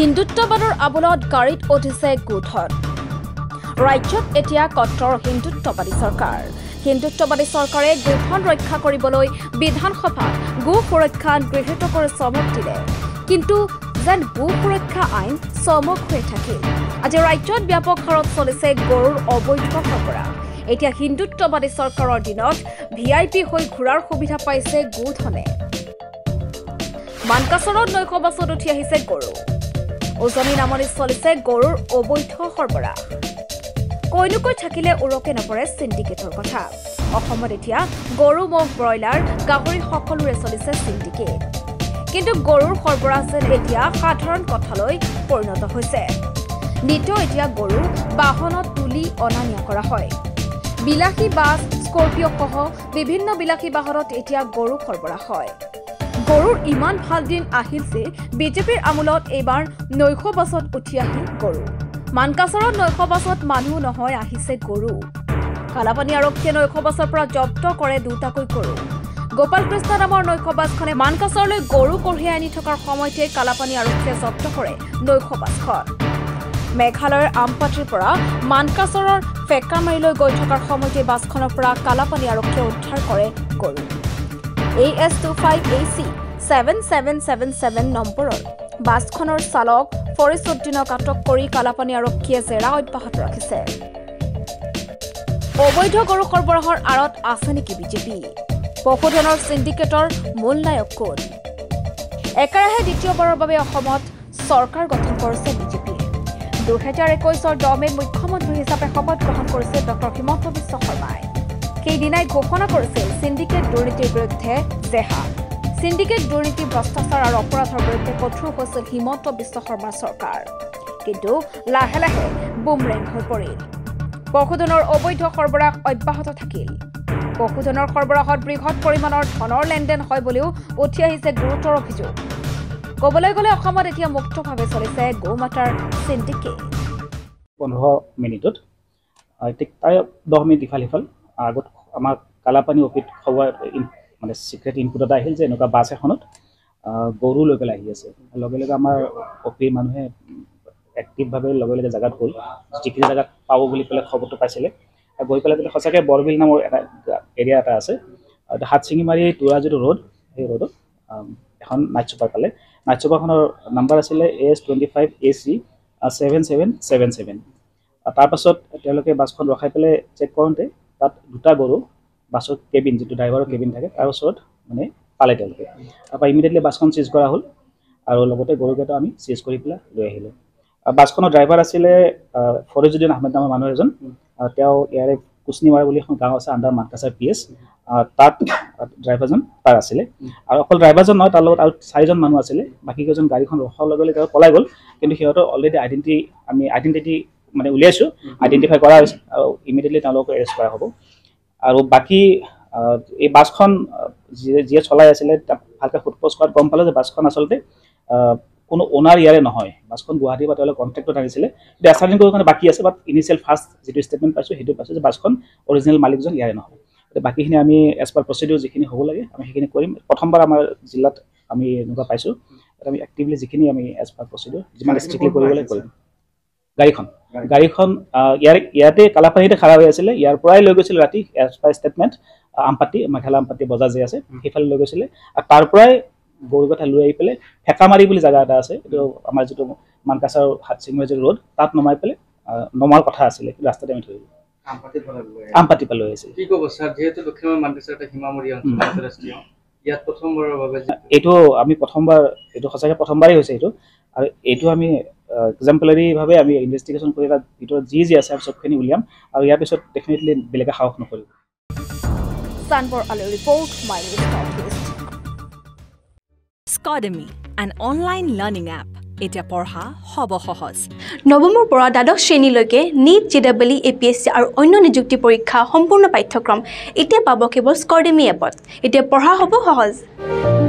হিন্দুত্ববাদৰ আবলত গাড়ীত উঠিছে গুঠন। ৰাজ্যত এতিয়া কট্টৰ হিন্দুত্ববাদী চৰকাৰ। হিন্দুত্ববাদী চৰকাৰে গুঠন ৰক্ষা কৰিবলৈ বিধানসভাত গো সুৰক্ষা গৃহীত কৰি চমক দিলে। কিন্তু যেন গো সুৰক্ষা আইন চমক হৈ থাকিল। আজি ৰাজ্যত ব্যাপক হাৰত চলিছে গৰুৰ অবৈধ খপৰা। এতিয়া হিন্দুত্ববাদী চৰকাৰৰ দিনত ভিআইপি হৈ ঘূৰাৰ সুবিধা পাইছে গুঠনে। মানকাচৰত ৯০০ বছৰত উঠি আহিছে গৰু। ওজনী নামনি চলিছে গৰুৰ অবৈধ সৰবৰাহ। কৈনুকৈ থাকিলে উৰকে নপৰে চিণ্ডিকেটৰ কথা। অসমত এতিয়া গৰু ম'হ ব্ৰইলাৰ গাহৰি সকলোৰে চলিছে চিণ্ডিকেট। কিন্তু গৰুৰ সৰবৰাহ যেন এতিয়া সাধাৰণ কথালৈ পৰিণত হৈছে। নিতৌ এতিয়া গৰু বাহনত তুলি অনা নিয়া কৰা হয়। বিলাসী বাছ স্কৰ্পিঅ'সহ বিভিন্ন বিলাসী বাহনত এতিয়া গৰু সৰবৰাহ হয়। গৰুৰ ইমান ভাল দিন আহিল যে বিজেপিৰ আমোলত এইবাৰ ৯০০ বছত উঠি আহিল গৰু। মানকাচৰত ৯০০ বছত মানুহ নহয় আহিছে গৰু। কালাপানী আৰক্ষীয়ে ৯০০ বছৰ পৰা জব্দ কৰে দুটাকৈ গৰু। গোপাল কৃষ্ণ নামৰ ৯০০ বাছখনে মানকাচৰলৈ গৰু কঢ়িয়াই আনি থকাৰ সময়তে কালাপানী আৰক্ষীয়ে জব্দ কৰে ৯০০ বাছখন। মেঘালয়ৰ আমপাটিৰ পৰা মানকাচৰৰ ফেকামাৰীলৈ গৈ থকাৰ সময়তে বাছখনৰ পৰা কালাপানী আৰক্ষীয়ে উদ্ধাৰ কৰে গৰু। AC 7777 নম্বৰৰ বাছখনৰ চালক ফৰিছউদ্দিনক আটক কৰি কালাপানী আৰক্ষীয়ে জেৰা অব্যাহত ৰাখিছে। অবৈধ গৰু সৰবৰাহৰ আঁৰত আছে নেকি বিজেপি? পশুধনৰ চিণ্ডিকেটৰ মূল নায়ক কোন? একেৰাহে দ্বিতীয়বাৰৰ বাবে অসমত চৰকাৰ গঠন কৰিছে বিজেপি। 2021 10 মে'ত মুখ্যমন্ত্ৰী হিচাপে শপত গ্ৰহণ কৰিছে ডক্টৰ হিমন্ত বিশ্ব শৰ্মাই। সেইদিনাই ঘোষণা কৰিছিল চিণ্ডিকেট দুৰ্নীতিৰ বিৰুদ্ধে জেহা। চিণ্ডিকেট দুৰ্নীতি, ভ্ৰষ্টাচাৰ আৰু অপৰাধৰ বিৰুদ্ধে কঠোৰ হৈছিল হিমন্ত বিশ্ব শৰ্মাৰ চৰকাৰ। কিন্তু লাহে লাহে বুমৰেং হৈ পৰিল। পশুধনৰ অবৈধ সৰবৰাহ অব্যাহত থাকিল। পশুধনৰ সৰবৰাহত বৃহৎ পৰিমাণৰ ধনৰ লেনদেন হয় বুলিও উঠি আহিছে গুৰুতৰ অভিযোগ। ক'বলৈ গ'লে অসমত এতিয়া মুক্তভাৱে চলিছে গোমাতাৰ চিণ্ডিকেট। 15 মিনিটত প্ৰায় 10 মিনিট ইফাল সিফাল আগত আমাৰ কালাপানী অফিচ খবৰ মানে চিক্ৰেট ইনপুট এটা আহিল যে এনেকুৱা বাছ এখনত গৰু লৈ পেলাই আহি আছে। লগে লগে আমাৰ অফিৰ মানুহে এক্টিভভাৱে লগে লগে জেগাত গ'ল। যিখিনি জেগাত পাব বুলি পেলাই খবৰটো পাইছিলে। গৈ পেলাই পেলাই সঁচাকৈ বৰবিল নামৰ এটা এৰিয়া এটা আছে, হাতচিঙিমাৰী তোৰা যিটো ৰোড, সেই ৰোডত এখন নাইট চুপাৰ পালে। নাইট চুপাৰখনৰ নাম্বাৰ আছিলে AC 25 AC 7777। তাৰপাছত তেওঁলোকে বাছখন ৰখাই পেলাই চেক কৰোঁতে তাত দুটা গৰু বাছৰ কেবিন, যিটো ড্ৰাইভাৰৰ কেবিন থাকে, তাৰ ওচৰত মানে পালে তেওঁলোকে। তাৰপৰা ইমিডিয়েটলি বাছখন চিজ কৰা হ'ল আৰু লগতে গৰুকেইটা আমি চিজ কৰি পেলাই লৈ আহিলোঁ। বাছখনৰ ড্ৰাইভাৰ আছিলে ফৰিজুদ্দিন আহমেদ নামৰ মানুহ এজন। তেওঁ ইয়াৰে কুচনিমাৰা বুলি এখন গাঁও আছে আণ্ডাৰ মানকাচাৰ PH, তাত ড্ৰাইভাৰজন তাৰ আছিলে। আৰু অকল ড্ৰাইভাৰজন নহয়, তাৰ লগত আৰু 4জন মানুহ আছিলে। বাকীকেইজন গাড়ীখন ৰখাৰ লগে লগে তেওঁ পলাই গ'ল। কিন্তু সিহঁতৰ অলৰেডি আমি আইডেণ্টিটি মানে উলিয়াইছোঁ, আইডেণ্টিফাই কৰা হৈছে আৰু ইমিডিয়েটলি তেওঁলোকক এৰেষ্ট কৰা হ'ব। আৰু বাকী এই বাছখন যিয়ে চলাই আছিলে ভালকৈ সোধপোছ কৰাত গম পালোঁ যে বাছখন আচলতে কোনো অ'নাৰ ইয়াৰে নহয়। বাছখন গুৱাহাটীৰ পৰা তেওঁলোকে কণ্ট্ৰেক্টত আনিছিলে। এতিয়া এছাৰ্টিং কৰিব কাৰণে বাকী আছে, বাট ইনিচিয়েল ফাৰ্ষ্ট যিটো ষ্টেটমেণ্ট পাইছোঁ সেইটো পাইছোঁ যে বাছখন অৰিজিনেল মালিকজন ইয়াৰে নহয়। গতিকে বাকীখিনি আমি এজ পাৰ প্ৰচিডিউৰ যিখিনি হ'ব লাগে আমি সেইখিনি কৰিম। প্ৰথমবাৰ আমাৰ জিলাত আমি এনেকুৱা পাইছোঁ। আমি এক্টিভলি যিখিনি আমি এজ পাৰ প্ৰচিডিউৰ যিমান ষ্ট্ৰিক্টলি কৰিব লাগে কৰিম। গাড়ীখন ইয়াতে কালাপানীতে খাৰা হৈ আছিলে। ইয়াৰ পৰাই লৈ গৈছিলে ৰাতি, as per statement Ampati Meghalaya Ampati বজাৰ যে আছে সেইফালে লৈ গৈছিলে। আৰু তাৰ পৰাই গৰু কথা লৈ আহি পেলাই ফেকামাৰী বুলি জেগা এটা আছে, এইটো আমাৰ যিটো মানকাচাৰ হাতচিঙিমাৰী যিটো ৰোড, তাত নমাই পেলাই নমাৰ কথা আছিলে, কিন্তু ৰাস্তাতে আমি থৈ দিলোঁ। আমপাটি পৰা লৈ আহিছিলে। কি ক'ব ছাৰ, যিহেতু দক্ষিণ মানকাচাৰ এটা সীমামূৰীয়া আন্তঃৰাষ্ট্ৰীয়, ইয়াত প্ৰথমবাৰৰ বাবে এইটো আমি এইটো সঁচাকৈ প্ৰথমবাৰেই হৈছে এইটো। আৰু এইটো আমি এক্সাম্পলাৰীভাৱে আমি ইনভেষ্টিগেশ্যন কৰি তাত ভিতৰত যি আছে আমি চবখিনি উলিয়াম আৰু ইয়াৰ পিছত ডেফিনেটলি বেলেগে সাহস নকৰিব। স্কডেমি, an online learning app, এটা পঢ়া হ'ব সহজ। নৱমৰ পৰা ১২ শ্ৰেণীলৈকে NEET, JEE, APSC আৰু অন্য নিযুক্তি পৰীক্ষা সম্পূৰ্ণ পাঠ্যক্ৰম এতিয়া পাব কেৱল স্কডেমি এপত। এতিয়া পঢ়া হ'ব সহজ।